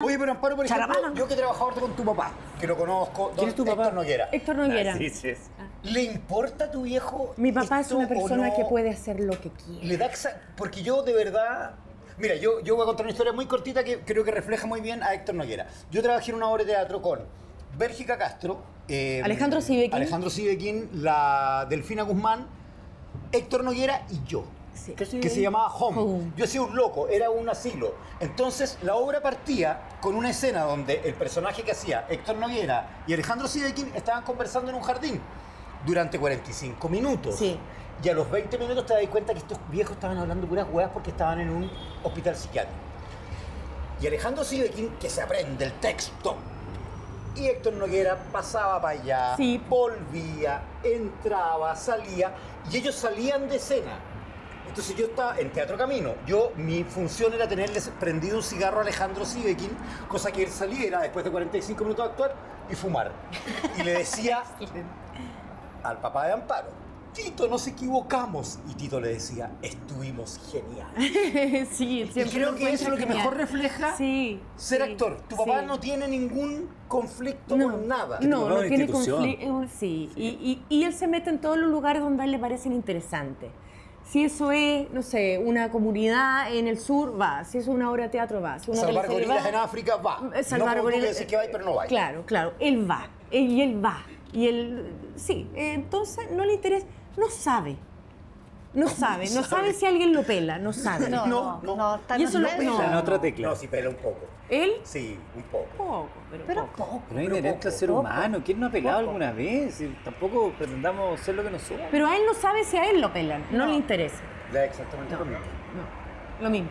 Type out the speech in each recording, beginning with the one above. Oye, pero Amparo, por ejemplo, yo que he trabajado con tu papá, que lo conozco, ¿quién es tu papá? Héctor Noguera. Héctor Noguera. Sí. ¿Le importa a tu viejo? Mi papá es una persona que puede hacer lo que quiere. Le da porque yo de verdad... Mira, yo voy a contar una historia muy cortita que creo que refleja muy bien a Héctor Noguera. Yo trabajé en una obra de teatro con Bérgica Castro, Alejandro Sieveking, la Delfina Guzmán, Héctor Noguera y yo. Sí. Que se llamaba Home. Yo hacía un loco, era un asilo. Entonces la obra partía con una escena donde el personaje que hacía Héctor Noguera y Alejandro Sieveking estaban conversando en un jardín durante 45 minutos. Sí. Y a los 20 minutos te das cuenta que estos viejos estaban hablando puras huevas porque estaban en un hospital psiquiátrico. Y Alejandro Sieveking, que se aprende el texto, y Héctor Noguera pasaba para allá, sí, volvía, entraba, salía, y ellos salían de escena. Entonces yo estaba en Teatro Camino. Mi función era tenerles prendido un cigarro a Alejandro Sieveking, cosa que él saliera después de 45 minutos de actuar y fumar. Y le decía al papá de Amparo, Tito, nos equivocamos. Y Tito le decía, estuvimos geniales. Sí, y creo que eso es lo que mejor refleja ser actor. Tu papá no tiene ningún conflicto con nada. No tiene conflicto. Sí. Y él se mete en todos los lugares donde a él le parecen interesantes. Si eso es, no sé, una comunidad en el sur, va. Si eso es una obra de teatro, va. Si una salvar gorilas en África, va. Salvar gorilas. No decir que va, pero no va. Claro, claro. Él va. Entonces, no le interesa. No sabe. No sabe si alguien lo pela. No sabe. No. Y eso lo pela en otra tecla. No, sí pela un poco. ¿Él? Sí, un poco. Pero poco. No es inherente al ser humano. ¿Quién no ha pelado alguna vez? Tampoco pretendamos ser lo que no somos. Pero a él no sabe si a él lo pelan. No le interesa. Exactamente lo mismo. Lo mismo.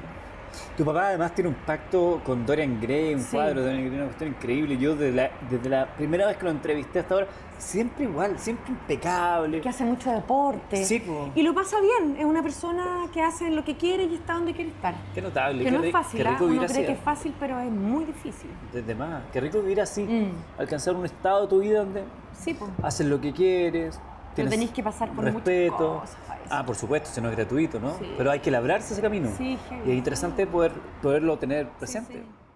Tu papá además tiene un pacto con Dorian Gray, un cuadro de Dorian Gray, una cuestión increíble. Yo desde la primera vez que lo entrevisté hasta ahora, siempre igual, siempre impecable. Que hace mucho deporte. Sí, po. Y lo pasa bien. Es una persona que hace lo que quiere y está donde quiere estar. Qué notable. Que no es fácil. Uno cree que es fácil, pero es muy difícil. Desde más. Qué rico vivir así. Alcanzar un estado de tu vida donde haces lo que quieres. Pero tenés que pasar por respeto, muchas cosas. Por supuesto, si no es gratuito, ¿no? Sí. Pero hay que labrarse ese camino. Sí, y es interesante poderlo tener presente. Sí.